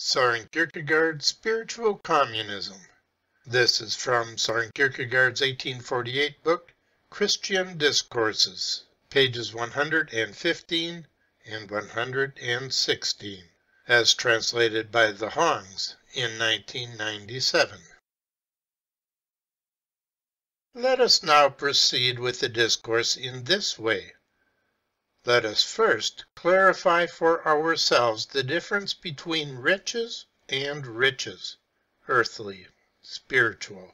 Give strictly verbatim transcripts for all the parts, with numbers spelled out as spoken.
Søren Kierkegaard's Spiritual Communism. This is from Søren Kierkegaard's eighteen forty-eight book, Christian Discourses, pages one hundred fifteen and one hundred sixteen, as translated by the Hongs in nineteen ninety-seven. Let us now proceed with the discourse in this way. Let us first clarify for ourselves the difference between riches and riches, earthly, spiritual,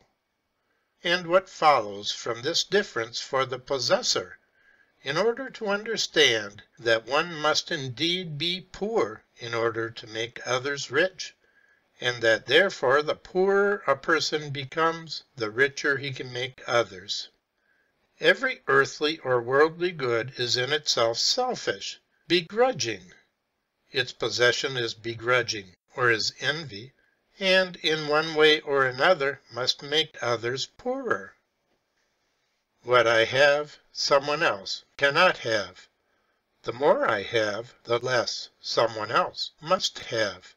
and what follows from this difference for the possessor, in order to understand that one must indeed be poor in order to make others rich, and that therefore the poorer a person becomes, the richer he can make others. Every earthly or worldly good is in itself selfish, begrudging. Its possession is begrudging, or is envy, and in one way or another must make others poorer. What I have, someone else cannot have. The more I have, the less someone else must have.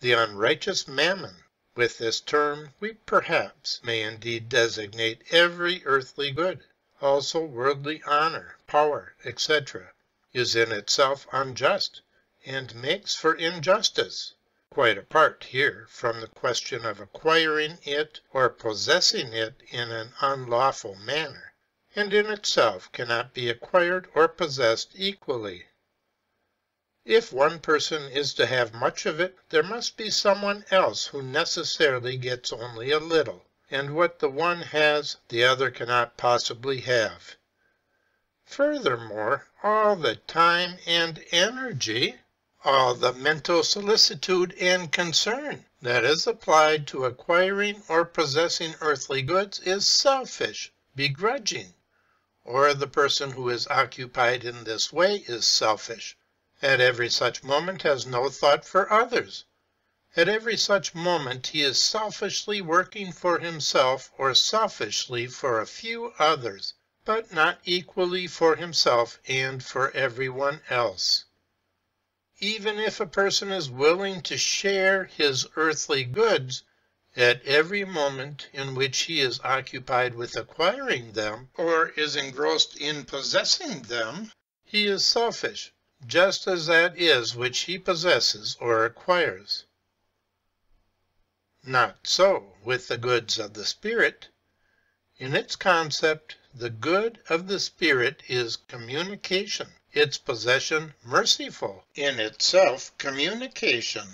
The unrighteous mammon. With this term we perhaps may indeed designate every earthly good, also worldly honor, power, et cetera, is in itself unjust, and makes for injustice, quite apart here from the question of acquiring it or possessing it in an unlawful manner, and in itself cannot be acquired or possessed equally. If one person is to have much of it, there must be someone else who necessarily gets only a little, and what the one has the other cannot possibly have. Furthermore, all the time and energy, all the mental solicitude and concern that is applied to acquiring or possessing earthly goods is selfish, begrudging, or the person who is occupied in this way is selfish. At every such moment has no thought for others. At every such moment he is selfishly working for himself or selfishly for a few others, but not equally for himself and for everyone else. Even if a person is willing to share his earthly goods, at every moment in which he is occupied with acquiring them or is engrossed in possessing them, he is selfish, just as that is which he possesses or acquires. Not so with the goods of the spirit. In its concept, the good of the spirit is communication, its possession merciful, in itself communication.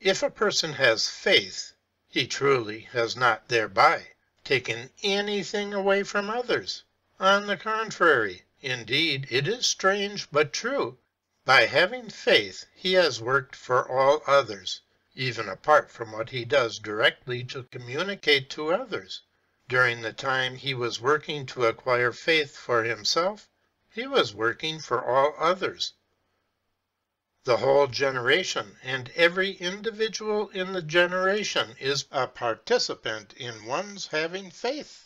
If a person has faith, he truly has not thereby taken anything away from others. On the contrary, indeed, it is strange but true, by having faith he has worked for all others, even apart from what he does directly to communicate to others. During the time he was working to acquire faith for himself, he was working for all others. The whole generation and every individual in the generation is a participant in one's having faith.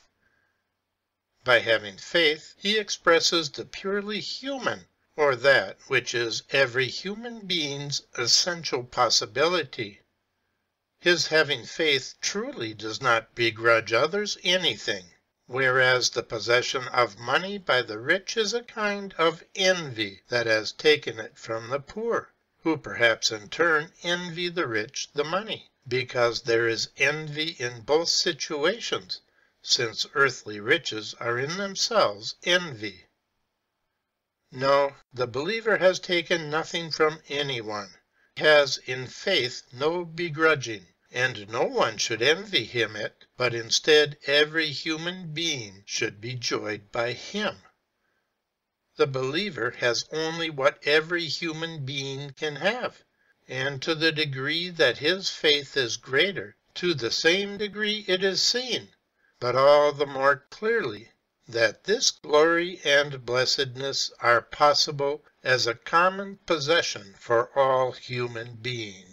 By having faith, he expresses the purely human, or that which is every human being's essential possibility. His having faith truly does not begrudge others anything, whereas the possession of money by the rich is a kind of envy that has taken it from the poor, who perhaps in turn envy the rich the money, because there is envy in both situations, since earthly riches are in themselves envy. No, the believer has taken nothing from anyone, has in faith no begrudging, and no one should envy him it, but instead every human being should be joyed by him. The believer has only what every human being can have, and to the degree that his faith is greater, to the same degree it is seen, but all the more clearly, that this glory and blessedness are possible as a common possession for all human beings.